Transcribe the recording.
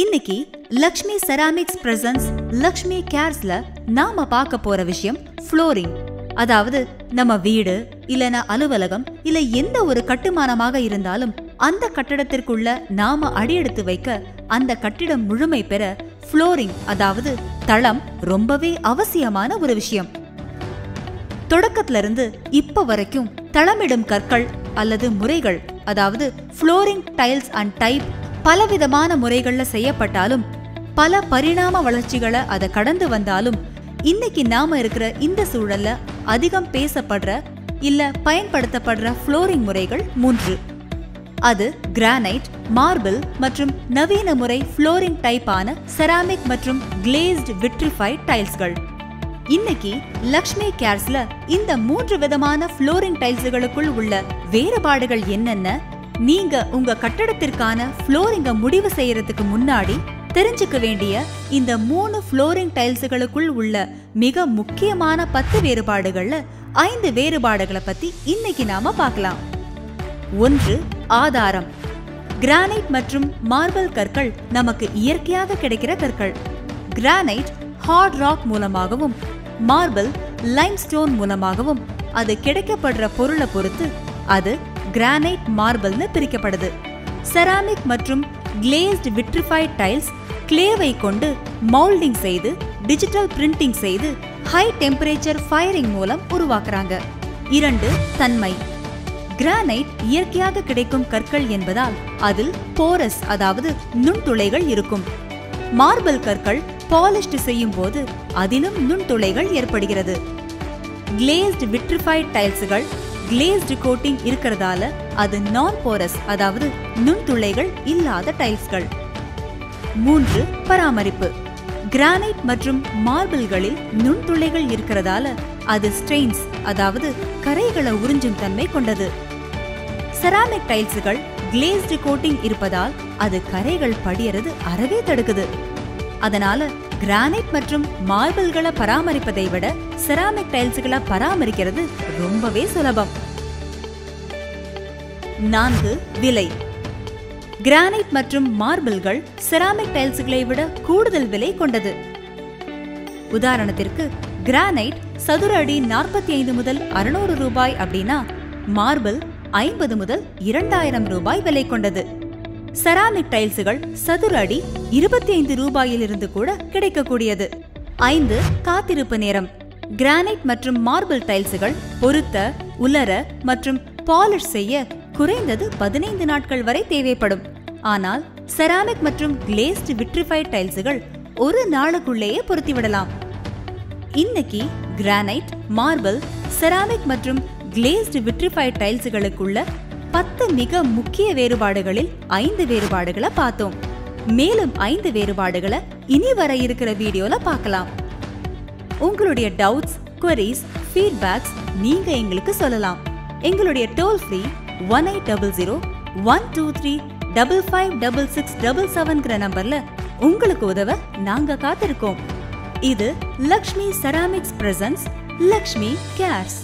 இன்னைக்கு Lakshmi ceramics presents Lakshmi கேர்ஸ்ல நாம பார்க்க போற விஷயம் ஃப்ளோரிங். அதாவது நம்ம வீடு இல்லனா அலுவலகம் இல்ல எந்த ஒரு கட்டுமானமாக இருந்தாலும் அந்த கட்டடத்திற்குள்ள நாம அடியெடுத்து வைக்க அந்த கட்டிடம் முழுமை பெற ஃப்ளோரிங் அதாவது தளம் ரொம்பவே அவசியமான ஒரு விஷயம். தொடக்கத்துல இருந்து இப்ப வரைக்கும் தளமிடும் கற்கள் அல்லது முறைகள் அதாவது ஃப்ளோரிங் டைல்ஸ் அண்ட் டைப் பலவிதமான முறைகள்ல செய்யப்பட்டாலும் பல பரிணாம வளர்ச்சிகளை அதை கடந்து வந்தாலும் இன்னைக்கு நாம இருக்கிற இந்த சூழல்ல அதிகம் பேசப்படுற இல்ல பயன்படுத்தப்படுற ஃப்ளோரிங் முறைகள் மூன்று. அது கிரானைட், மார்பிள் மற்றும் நவீன முறை ஃப்ளோரிங் டைப்பான செராமிக் மற்றும் கிளேஸ்டு விட்ரிஃபைட் டைல்ஸ்கள். இன்னைக்கு லக்ஷ்மி கேர்ஸ்ல இந்த மூன்று விதமான ஃப்ளோரிங் டைல்ஸ்களுக்குள் உள்ள வேறுபாடுகள் என்னென்ன, நீங்க உங்க கட்டடத்திற்கான ஃப்ளோரிங்க முடிவு செய்யறதுக்கு முன்னாடி தெரிஞ்சுக்க வேண்டிய இந்த மூணு ஃப்ளோரிங் டைல்ஸுகளுக்குள் உள்ள மிக முக்கியமான 10 வேறுபாடுகள்ல 5 வேறுபாடுகளை பத்தி இன்னைக்கு நாம பார்க்கலாம். 1. ஆதாரம். கிரானைட் மற்றும் மார்பிள் கற்கள் நமக்கு இயற்கையாக கிடைக்கிற கற்கள். கிரானைட் ஹார்ட் ராக் மூலமாகவும் மார்பிள் லைம்ஸ்டோன் மூலமாகவும் அது கிடைக்கப்படுற பொருளை பொறுத்து அது கிரானைட் மார்பிள்னு பிரிக்கப்படுது. செராமிக் மற்றும் கிளேஸ்டு விட்ரிஃபைட் டைல்ஸ் கிளேவை கொண்டு மோல்டிங் செய்து டிஜிட்டல் பிரிண்டிங் செய்து ஹை டெம்பரேச்சர் ஃபயரிங் மூலம் உருவாக்குறாங்க. 2. தன்மை. கிரானைட் இயற்கையாக கிடைக்கும் கற்கள் என்பதால் அதில் போரஸ் அதாவது நுண்துளைகள் இருக்கும். மார்பிள் கற்கள் பாலிஷ்டு செய்யும் போது அதிலும் நுண்துளைகள் ஏற்படுகிறது. கிளேஸ்டு விட்ரிஃபைட் டைல்ஸ்கள் கிளேஸ்டு கோட்டிங் இருக்கிறதால அது நான் போரஸ் அதாவது நுண்துளைகள் இல்லாத டைல்ஸ்கள். 3. பராமரிப்பு. கிரானைட் மற்றும் மார்பிள்களில் நுண்துளைகள் இருக்கிறதால அது ஸ்ட்ரெயின்ஸ் அதாவது கரைகளை உறிஞ்சும் தன்மை கொண்டது. செராமிக் டைல்ஸ்கள் கிளேஸ்டு கோட்டிங் இருப்பதால் அது கரைகள் படியறது அறவே தடுக்குது. அதனால கிரானைட் மற்றும் மார்பிள்களை பராமரிப்பதை விட செராமிக் டைல்ஸ்களை பராமரிக்கிறது ரொம்பவே சுலபம். 4. விலை. கிரானைட் மற்றும் மார்பிள்கள் செராமிக் டைல்ஸ்களை விட கூடுதல் விலை கொண்டது. உதாரணத்திற்கு கிரானைட் சதுர அடி 45 முதல் 600 ரூபாய் அப்படின்னா மார்பிள் 50 முதல் 2000 ரூபாய் விலை கொண்டது. செராமிக் டைல்ஸ்கள் சதுர அடி 25 ரூபாயிலிருந்து கூட கிடைக்கக்கூடியது. 5. காத்திருப்பு நேரம். கிரானைட் மற்றும் மார்பிள் டைல்ஸ்கள் பொருத்த உலர மற்றும் பாலிஷ் செய்ய குறைந்தது 15 நாட்கள் வரை தேவைப்படும். ஆனால் செராமிக் மற்றும் கிளேஸ்டு விட்ரிஃபைட் டைல்ஸ்கள் ஒரு நாளுக்குள்ளேயே பொருத்திவிடலாம். இன்னைக்கு கிரானைட், மார்பிள், செராமிக் மற்றும் கிளேஸ்டு விட்ரிஃபைட் டைல்ஸ்களுக்குள்ள 10 மிக முக்கிய வேறுபாடுகளில் 5 வேறுபாடுகளை பார்த்தோம். மேலும் 5 வேறுபாடுகளை இனி வர இருக்கிற வீடியோல பார்க்கலாம். உங்களுடைய டவுட்ஸ், குவரிஸ், ஃபீட்பேக்ஸ் நீங்க எங்களுக்கு சொல்லலாம். எங்களுடைய டோல் ஃப்ரீ 1800-123-556677 நம்பர்ல உங்களுக்கு உதவ நாங்க காத்திருக்கோம். இது Lakshmi ceramics presents Lakshmi CARES.